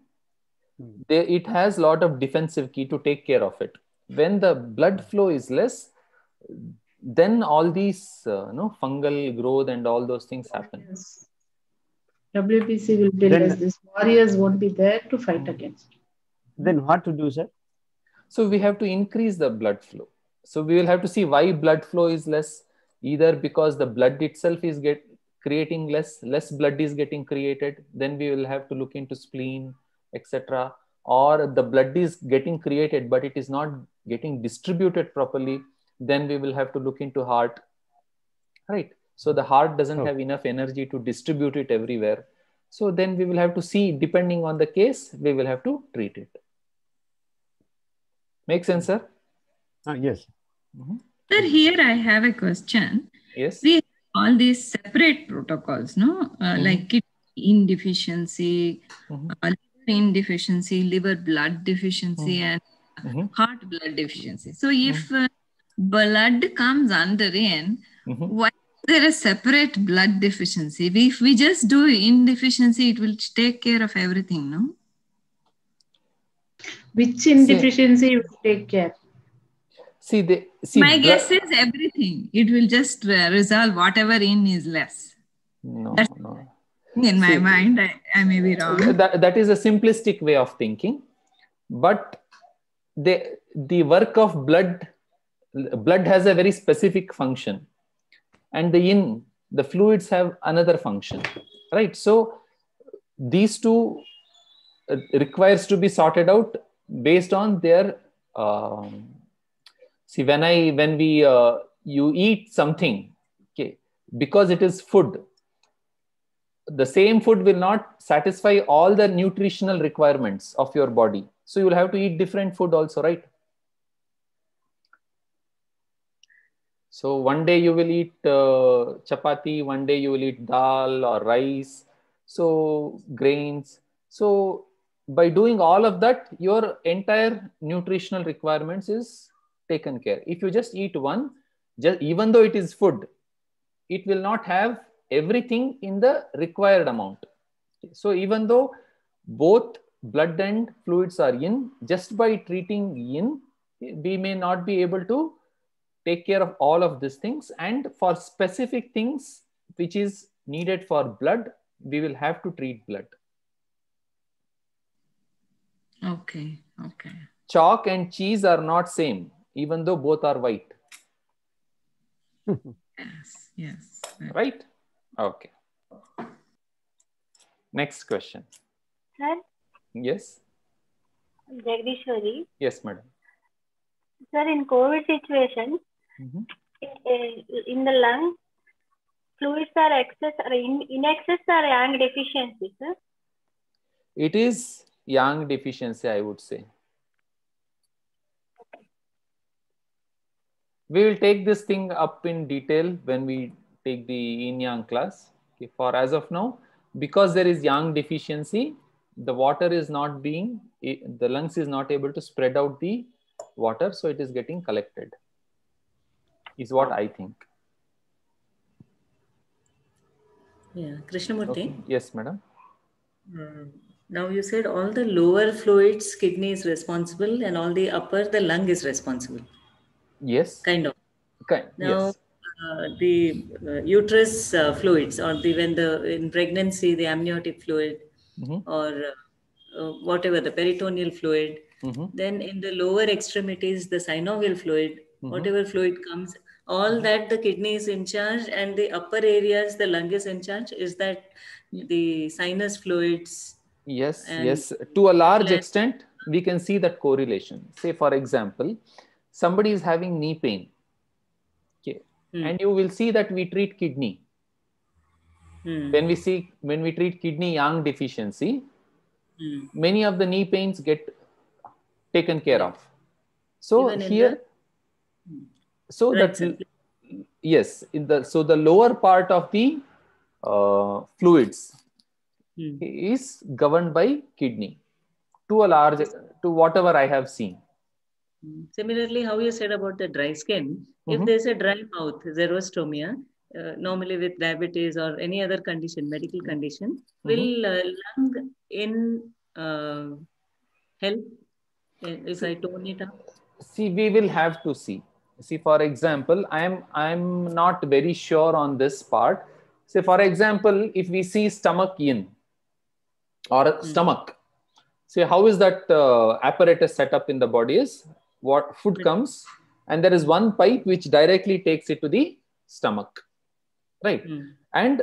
mm. they, it has a lot of defensive key to take care of it. When the blood flow is less, then all these uh, you know, fungal growth and all those things happen. Yes. W P C will be less. These warriors won't be there to fight against. Then what to do, sir? So we have to increase the blood flow. So we will have to see why blood flow is less. Either because the blood itself is get creating less, less blood is getting created. Then we will have to look into spleen, et cetera. Or the blood is getting created, but it is not getting distributed properly. Then we will have to look into heart. Right. So the heart doesn't okay. have enough energy to distribute it everywhere. So then we will have to see, depending on the case, we will have to treat it. Make sense, sir? Uh, yes. Mm-hmm. Sir, here I have a question. Yes. We have all these separate protocols, no? Uh, mm-hmm. Like kidney deficiency, mm-hmm. uh, liver deficiency, liver blood deficiency, mm-hmm. and mm-hmm. heart blood deficiency. So if mm-hmm. uh, blood comes under in, mm-hmm. why is there a separate blood deficiency? If we just do in deficiency, it will take care of everything, no? Which in deficiency will take care? See, the, see my guess is everything. It will just uh, resolve whatever in is less. No, That's no. In my see, mind, I, I may be wrong. That, that is a simplistic way of thinking. But the, the work of blood, blood has a very specific function. And the in, the fluids have another function. Right? So, these two requires to be sorted out based on their... Um, See, when I when we uh, you eat something, okay, because it is food, the same food will not satisfy all the nutritional requirements of your body. So you will have to eat different food also, right? So one day you will eat uh, chapati, one day you will eat dal or rice, so grains. So by doing all of that, your entire nutritional requirements is taken care. If you just eat one, just, even though it is food, it will not have everything in the required amount. So even though both blood and fluids are in, just by treating yin, we may not be able to take care of all of these things. And for specific things which is needed for blood, we will have to treat blood. Okay, okay. Chalk and cheese are not same, even though both are white. Yes, yes. Right? Okay. Next question. Sir? Yes? Jagdishwari. Yes, madam. Sir, in COVID situation, mm-hmm. in, in the lung, fluids are excess, or in, in excess or yang deficiency, sir? It is yang deficiency, I would say. We will take this thing up in detail when we take the yin-yang class. Okay, for as of now, because there is yang deficiency, the water is not being, the lungs is not able to spread out the water. So it is getting collected, is what I think. Yeah, Krishnamurti. Okay. Yes, madam. Mm, now you said all the lower fluids, kidney is responsible, and all the upper, the lung is responsible. Yes. Kind of. Okay. Now, yes. uh, the uh, uterus uh, fluids, or the when the in pregnancy the amniotic fluid, mm-hmm. or uh, whatever the peritoneal fluid. Mm-hmm. Then in the lower extremities the synovial fluid, mm-hmm. whatever fluid comes, all that the kidney is in charge, and the upper areas the lung is in charge. Is that the sinus fluids? Yes. Yes. To a large extent, we can see that correlation. Say for example, somebody is having knee pain, okay, mm. and you will see that we treat kidney. Mm. When we see, when we treat kidney yang deficiency, mm. many of the knee pains get taken care of. So even here, the... so right. that yes, in the so the lower part of the uh, fluids mm. is governed by kidney to a large, to whatever I have seen. Similarly, how you said about the dry skin, mm-hmm. if there's a dry mouth, xerostomia, uh, normally with diabetes or any other condition, medical condition, mm-hmm. will uh, lung in uh, help if I tone it up? See, we will have to see. See, for example, I'm, I'm not very sure on this part. Say, for example, if we see stomach yin or mm-hmm. stomach, say how is that uh, apparatus set up in the body is? What food comes, and there is one pipe which directly takes it to the stomach, right? Mm. And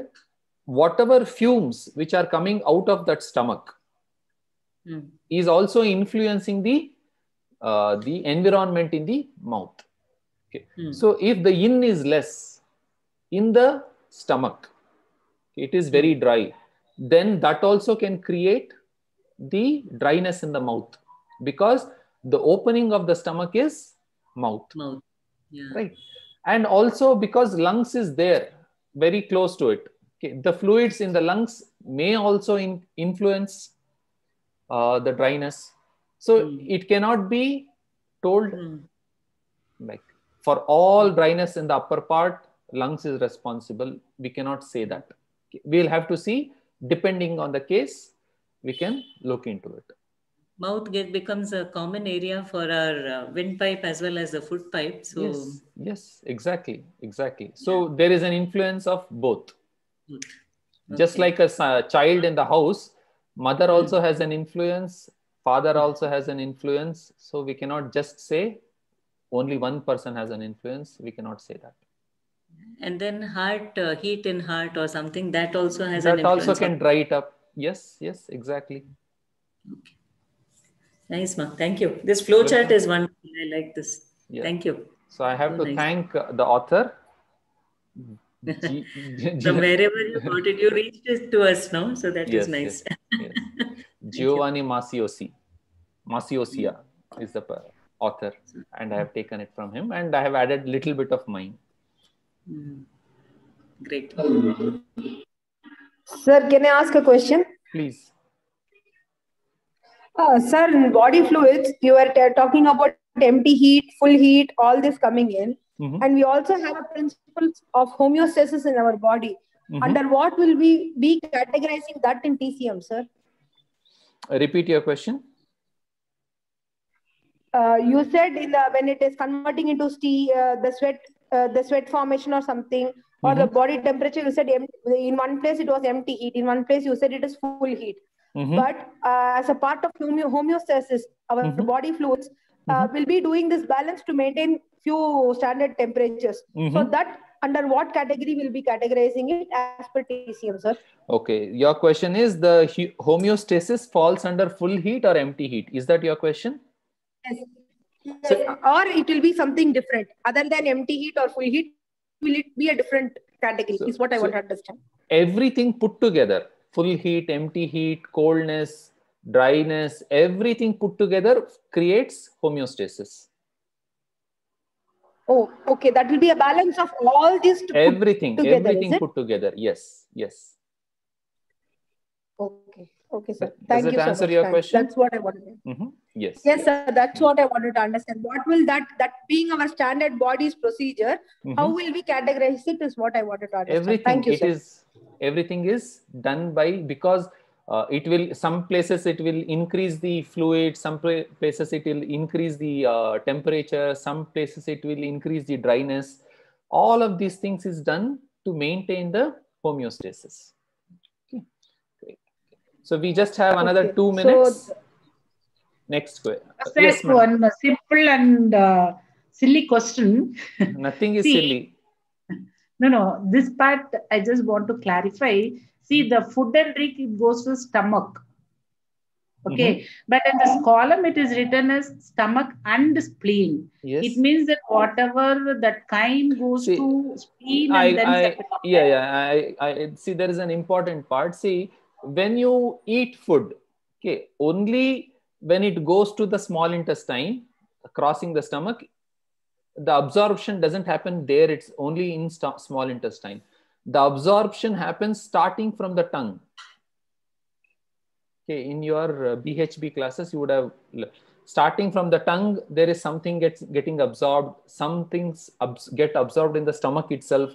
whatever fumes which are coming out of that stomach mm. is also influencing the uh, the environment in the mouth. Okay. Mm. So if the yin is less in the stomach, it is very dry, then that also can create the dryness in the mouth, because the opening of the stomach is mouth. mouth. Yeah. Right. And also because lungs is there, very close to it. Okay. The fluids in the lungs may also in influence uh, the dryness. So mm. it cannot be told mm. like for all dryness in the upper part, lungs is responsible. We cannot say that. Okay. We'll have to see, depending on the case, we can look into it. Mouth gate becomes a common area for our windpipe as well as the food pipe. So yes, yes, exactly, exactly. So yeah. there is an influence of both. Okay. Just like a child in the house, mother also has an influence, father also has an influence. So we cannot just say only one person has an influence. We cannot say that. And then heart, uh, heat in heart or something, that also has that an influence. That also can dry it up. Yes, yes, exactly. Okay. Nice, Ma. Thank you. This flowchart is wonderful. I like this. Yeah. Thank you. So I have so to nice. thank uh, the author. G From wherever you got it, you reached it to us, no? So that yes, is nice. Yes, yes. Giovanni Maciocia. Maciocia is the author, and I have taken it from him, and I have added a little bit of mine. Mm. Great. Sir, can I ask a question? Please. Uh, sir, in body fluids, you were talking about empty heat, full heat, all this coming in. Mm-hmm. And we also have a principle of homeostasis in our body. Mm-hmm. Under what will we be categorizing that in T C M, sir? Uh, repeat your question. Uh, you said in the, when it is converting into tea, uh, the sweat, uh, the sweat formation or something, or mm-hmm. the body temperature, you said in one place it was empty heat, in one place you said it is full heat. Mm-hmm. But uh, as a part of homeostasis, our mm-hmm. body fluids uh, mm-hmm. will be doing this balance to maintain few standard temperatures. Mm-hmm. So that under what category will be categorizing it as per T C M, sir? Okay. Your question is the homeostasis falls under full heat or empty heat. Is that your question? Yes. So, or it will be something different other than empty heat or full heat. Will it be a different category? So, is what I so want to understand. Everything put together. Full heat, empty heat, coldness, dryness, everything put together creates homeostasis. Oh, okay. That will be a balance of all these. Everything, put together, everything put together. Yes, yes. Okay, okay, sir. Thank you so much. Does it answer your question? That's what I wanted to know. Mm-hmm. Yes. Yes, sir. That's what I wanted to understand. What will that, that being our standard body's procedure, mm-hmm. how will we categorize it is what I wanted to understand. Everything, thank you, it sir. Is everything is done by, because uh, it will, some places it will increase the fluid, some places it will increase the uh, temperature, some places it will increase the dryness. All of these things is done to maintain the homeostasis. Okay. Okay. So we just have another okay. two minutes. So, next question. Yes, one a simple and uh, silly question. Nothing is See, silly. No, no, this part I just want to clarify. See, the food and drink, it goes to stomach. Okay. Mm-hmm. But in this column, it is written as stomach and spleen. Yes. It means that whatever that kind goes see, to spleen I, and then I, yeah, yeah. I, I see there is an important part. See, when you eat food, okay, only when it goes to the small intestine, crossing the stomach, the absorption doesn't happen there. It's only in small intestine. The absorption happens starting from the tongue. Okay, in your B H B classes, you would have starting from the tongue. There is something gets getting absorbed. Some things abs get absorbed in the stomach itself.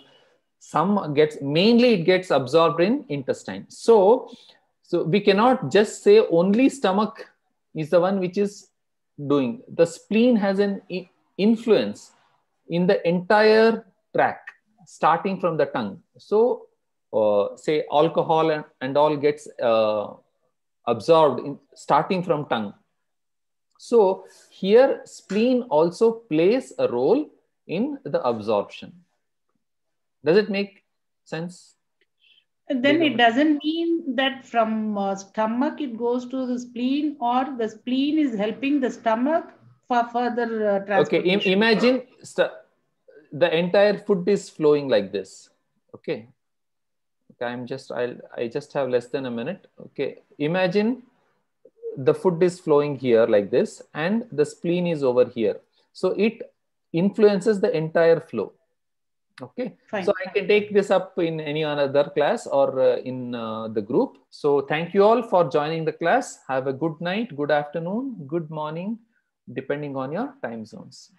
Some gets mainly it gets absorbed in intestine. So, so we cannot just say only stomach is the one which is doing. The spleen has an influence in the entire track, starting from the tongue. So, uh, say alcohol and, and all gets uh, absorbed in, starting from tongue. So, here spleen also plays a role in the absorption. Does it make sense? Then it doesn't mean that from uh, stomach it goes to the spleen, or the spleen is helping the stomach for further uh, transportation. Okay, imagine the entire food is flowing like this. Okay, okay. I'm just I'll I just have less than a minute. Okay, imagine the food is flowing here like this, and the spleen is over here. So it influences the entire flow. Okay, fine, so fine. I can take this up in any other class or uh, in uh, the group. So thank you all for joining the class. Have a good night, good afternoon, good morning, depending on your time zones.